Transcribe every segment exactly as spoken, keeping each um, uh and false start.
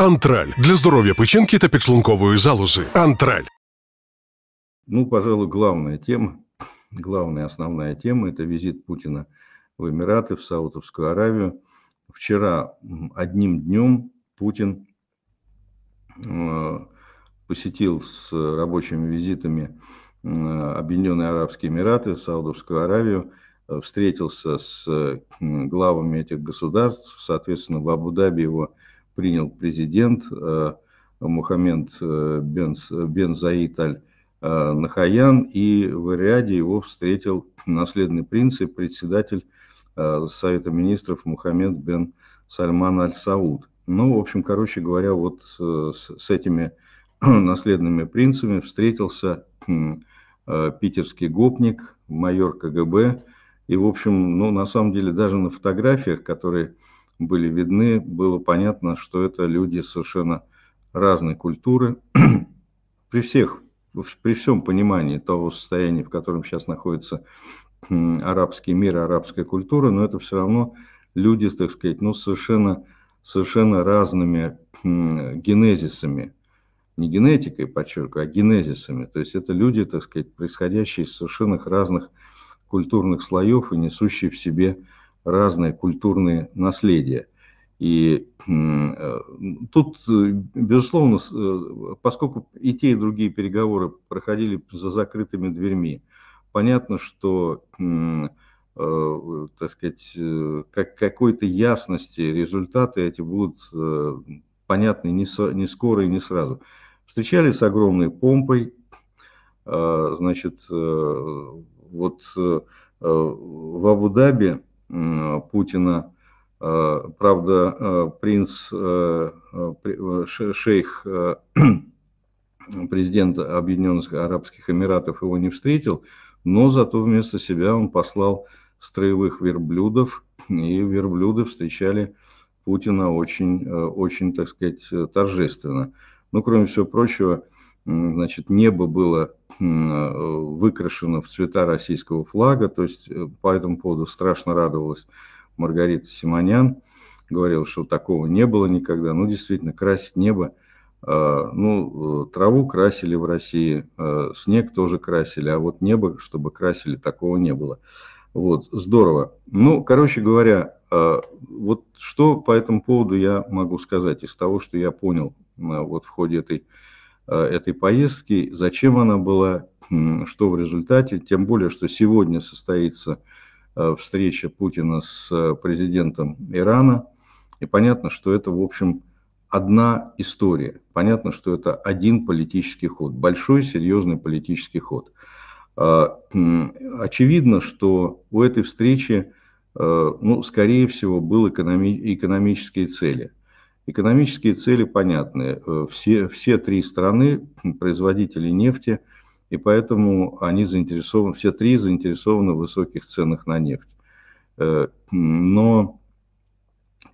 Антраль. Для здоров'я печінки та підшлункової залози. Антраль. Ну, пожалуй, главная тема, главная основная тема – это визит Путина в Эмираты, в Саудовскую Аравию. Вчера одним днем Путин посетил с рабочими визитами Объединенные Арабские Эмираты, Саудовскую Аравию, встретился с главами этих государств. Соответственно, в Абу-Даби его принял президент Мухаммед Бен Заид аль Нахаян, и в Риаде его встретил наследный принц и председатель Совета министров Мухаммед Бен Сальман Аль-Сауд. Ну, в общем, короче говоря, вот с этими наследными принцами встретился питерский гопник, майор ка гэ бэ. И, в общем, ну, на самом деле, даже на фотографиях, которые были видны, было понятно, что это люди совершенно разной культуры. При всех, при всем понимании того состояния, в котором сейчас находится арабский мир, арабская культура, но это все равно люди, так сказать, ну, совершенно, совершенно разными генезисами. Не генетикой, подчеркиваю, а генезисами. То есть это люди, так сказать, происходящие из совершенно разных культурных слоев и несущие в себе разные культурные наследия. И тут, безусловно, поскольку и те, и другие переговоры проходили за закрытыми дверьми, понятно, что, так сказать, как какой-то ясности результаты эти будут понятны не скоро и не сразу. Встречались с огромной помпой, значит, вот в Абу-Даби Путина, правда, принц, шейх, президент Объединенных Арабских Эмиратов его не встретил, но зато вместо себя он послал строевых верблюдов, и верблюды встречали Путина очень, очень, так сказать, торжественно. Ну, кроме всего прочего, значит, небо было выкрашено в цвета российского флага, то есть по этому поводу страшно радовалась Маргарита Симонян, говорила, что такого не было никогда. Ну, действительно, красить небо, ну, траву красили в России, снег тоже красили, а вот небо, чтобы красили, такого не было. Вот, здорово. Ну, короче говоря, вот что по этому поводу я могу сказать из того, что я понял вот в ходе этой, этой поездки, зачем она была, что в результате, тем более, что сегодня состоится встреча Путина с президентом Ирана, и понятно, что это, в общем, одна история. Понятно, что это один политический ход, большой, серьезный политический ход. Очевидно, что у этой встречи, ну, скорее всего, были экономи- экономические цели. Экономические цели понятны. Все, все три страны производители нефти, и поэтому они заинтересованы, все три заинтересованы в высоких ценах на нефть. Но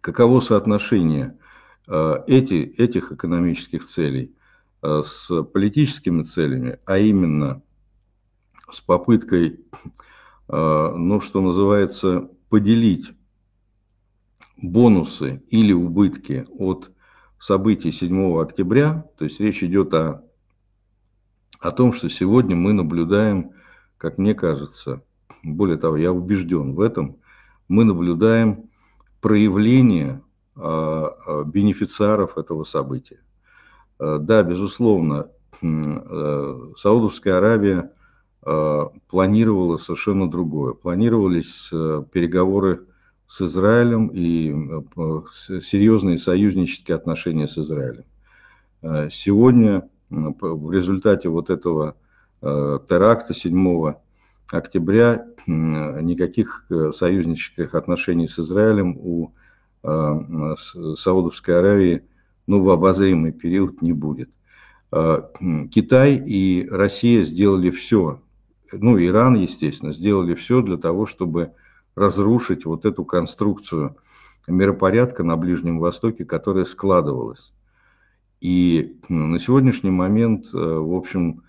каково соотношение Эти, этих экономических целей с политическими целями, а именно с попыткой, ну, что называется, поделить бонусы или убытки от событий седьмого октября, то есть речь идет о, о том, что сегодня мы наблюдаем, как мне кажется, более того, я убежден в этом, мы наблюдаем проявление бенефициаров этого события. Да, безусловно, Саудовская Аравия планировала совершенно другое. Планировались переговоры с Израилем и серьезные союзнические отношения с Израилем. Сегодня в результате вот этого теракта седьмого октября никаких союзнических отношений с Израилем у Саудовской Аравии, ну, в обозримый период не будет. Китай и Россия сделали все, ну, Иран, естественно, сделали все для того, чтобы разрушить вот эту конструкцию миропорядка на Ближнем Востоке, которая складывалась. И на сегодняшний момент, в общем,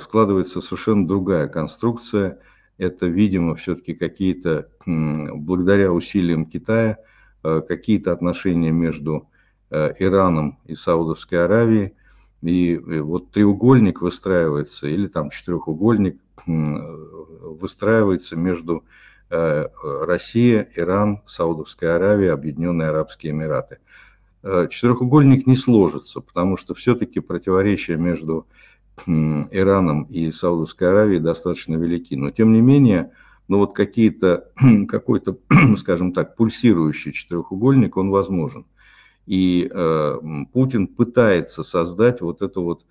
складывается совершенно другая конструкция. Это, видимо, все-таки какие-то, благодаря усилиям Китая, какие-то отношения между Ираном и Саудовской Аравией. И вот треугольник выстраивается, или там четырехугольник выстраивается между Россией, Иран, Саудовской Аравией, Объединенные Арабские Эмираты. Четырехугольник не сложится, потому что все-таки противоречия между Ираном и Саудовской Аравией достаточно велики. Но тем не менее, ну вот какие-то, какой-то, скажем так, пульсирующий четырехугольник, он возможен. И э, Путин пытается создать вот эту вот,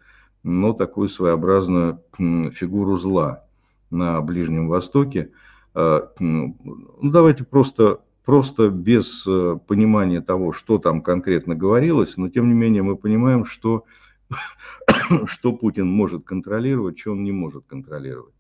ну, такую своеобразную фигуру зла на Ближнем Востоке. Э, ну, давайте просто, просто без понимания того, что там конкретно говорилось, но тем не менее мы понимаем, что, что Путин может контролировать, что он не может контролировать.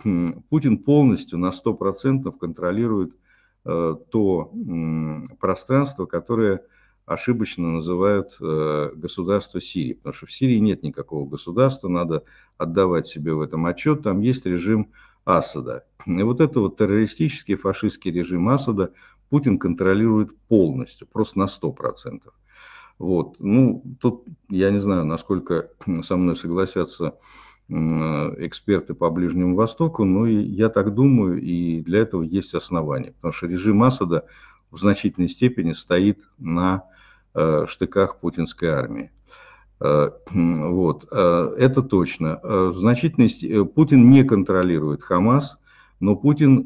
Путин полностью на сто процентов контролирует э, то э, пространство, которое ошибочно называют э, государство Сирии, потому что в Сирии нет никакого государства, надо отдавать себе в этом отчет, там есть режим Асада. И вот этот вот террористический, фашистский режим Асада Путин контролирует полностью, просто на сто процентов. Вот. Ну, тут я не знаю, насколько со мной согласятся э, эксперты по Ближнему Востоку, но и я так думаю, и для этого есть основания, потому что режим Асада в значительной степени стоит на штыках путинской армии. Вот, это точно. В значительности Путин не контролирует Хамас, но Путин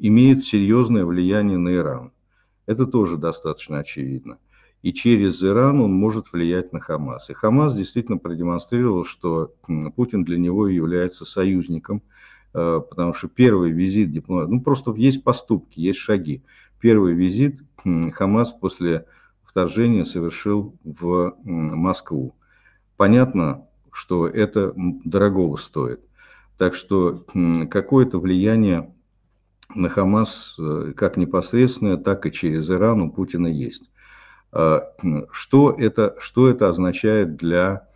имеет серьезное влияние на Иран. Это тоже достаточно очевидно. И через Иран он может влиять на Хамас. И Хамас действительно продемонстрировал, что Путин для него является союзником, потому что первый визит дипломатов, ну просто есть поступки, есть шаги. Первый визит Хамас после вторжения совершил в Москву. Понятно, что это дорогого стоит. Так что какое-то влияние на Хамас как непосредственное, так и через Иран у Путина есть. Что это, что это означает для,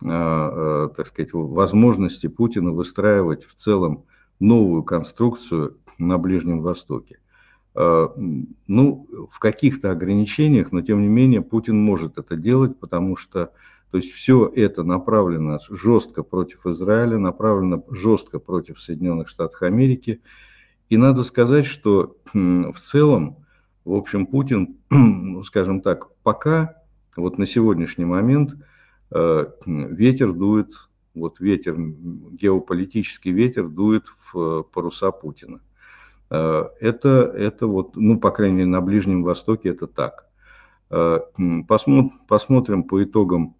так сказать, возможности Путина выстраивать в целом новую конструкцию на Ближнем Востоке? Ну, в каких-то ограничениях, но тем не менее Путин может это делать, потому что, то есть, все это направлено жестко против Израиля, направлено жестко против Соединенных Штатов Америки. И надо сказать, что в целом, в общем, Путин, скажем так, пока, вот на сегодняшний момент, ветер дует, вот ветер, геополитический ветер дует в паруса Путина. Это, это вот, ну, по крайней мере, на Ближнем Востоке это так. Посмотрим, посмотрим по итогам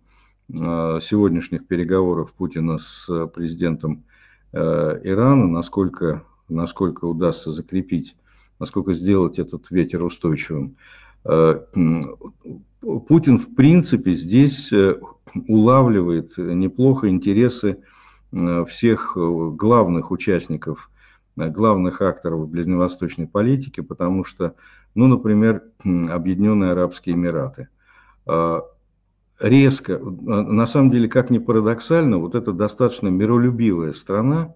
сегодняшних переговоров Путина с президентом Ирана, насколько, насколько удастся закрепить, насколько сделать этот ветер устойчивым. Путин, в принципе, здесь улавливает неплохо интересы всех главных участников, главных акторов ближневосточной политики, потому что, ну, например, Объединенные Арабские Эмираты. Резко, на самом деле, как ни парадоксально, вот это достаточно миролюбивая страна,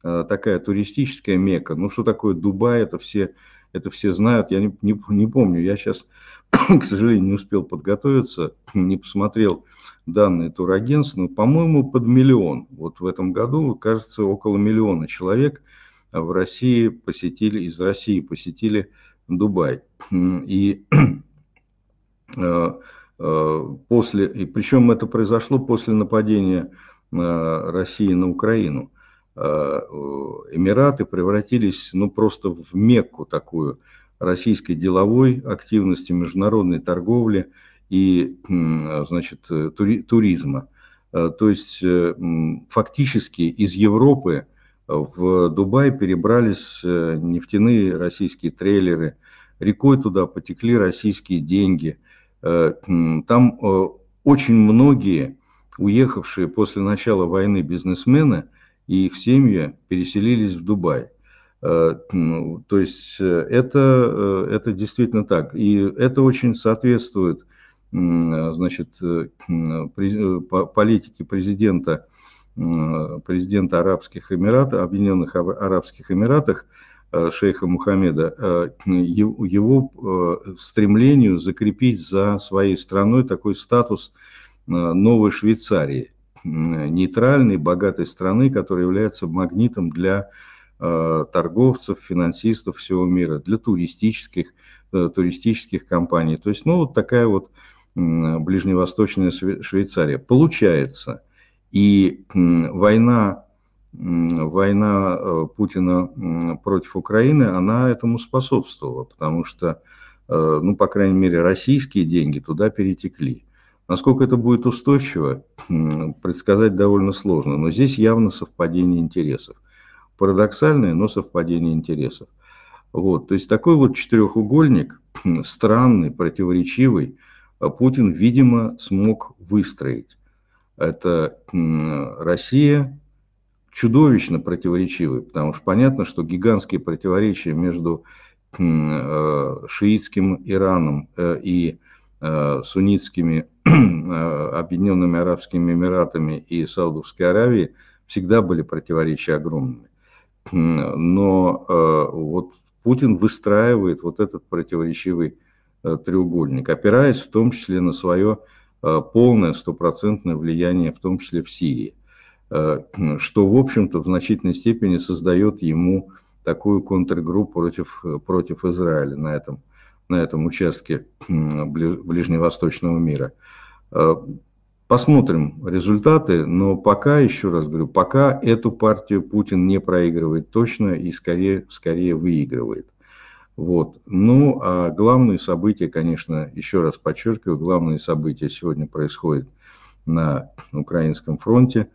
такая туристическая Мекка. Ну, что такое Дубай, это все, это все знают, я не, не, не помню, я сейчас, к сожалению, не успел подготовиться, не посмотрел данные турагентств, но, по-моему, под миллион. Вот в этом году, кажется, около миллиона человек в России посетили, из России посетили Дубай. И, э, э, после, и причем это произошло после нападения э, России на Украину. Э, Эмираты превратились, ну, просто в Мекку такую российской деловой активности, международной торговли и, э, значит, тури, туризма. Э, то есть э, фактически из Европы в Дубай перебрались нефтяные российские трейлеры, рекой туда потекли российские деньги. Там очень многие уехавшие после начала войны бизнесмены и их семьи переселились в Дубай. То есть это, это действительно так. И это очень соответствует, значит, политике президента президента Арабских Эмиратов, Объединенных Арабских Эмиратах, шейха Мухаммеда, его стремлению закрепить за своей страной такой статус новой Швейцарии, нейтральной, богатой страны, которая является магнитом для торговцев, финансистов всего мира, для туристических, туристических компаний. То есть, ну, вот такая вот ближневосточная Швейцария. Получается, и война, война Путина против Украины, она этому способствовала, потому что, ну, по крайней мере, российские деньги туда перетекли. Насколько это будет устойчиво, предсказать довольно сложно, но здесь явно совпадение интересов. Парадоксальное, но совпадение интересов. Вот, то есть такой вот четырехугольник, странный, противоречивый, Путин, видимо, смог выстроить. Это Россия, чудовищно противоречивый, потому что понятно, что гигантские противоречия между шиитским Ираном и суннитскими Объединенными Арабскими Эмиратами и Саудовской Аравией всегда были противоречия огромными. Но вот Путин выстраивает вот этот противоречивый треугольник, опираясь в том числе на свое полное стопроцентное влияние, в том числе в Сирии, что, в общем-то, в значительной степени создает ему такую контргруппу против, против Израиля на этом, на этом участке ближневосточного мира. Посмотрим результаты, но пока, еще раз говорю, пока эту партию Путин не проигрывает точно и скорее, скорее выигрывает. Вот. Ну, а главные события, конечно, еще раз подчеркиваю, главные события сегодня происходят на украинском фронте,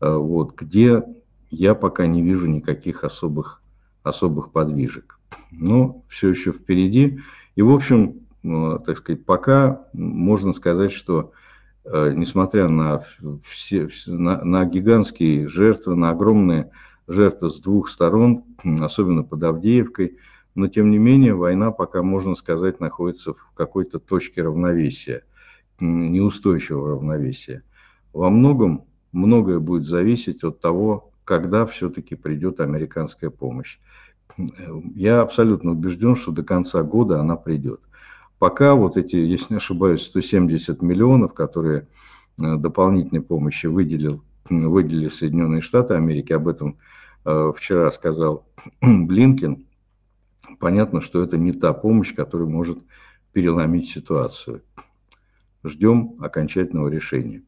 вот, где я пока не вижу никаких особых, особых подвижек. Но все еще впереди. И, в общем, так сказать, пока можно сказать, что, несмотря на, все, на, на гигантские жертвы, на огромные жертвы с двух сторон, особенно под Авдеевкой, но, тем не менее, война пока, можно сказать, находится в какой-то точке равновесия, неустойчивого равновесия. Во многом многое будет зависеть от того, когда все-таки придет американская помощь. Я абсолютно убежден, что до конца года она придет. Пока вот эти, если не ошибаюсь, сто семьдесят миллионов, которые дополнительной помощи выделил, выделили Соединенные Штаты Америки, об этом вчера сказал Блинкен, понятно, что это не та помощь, которая может переломить ситуацию. Ждем окончательного решения.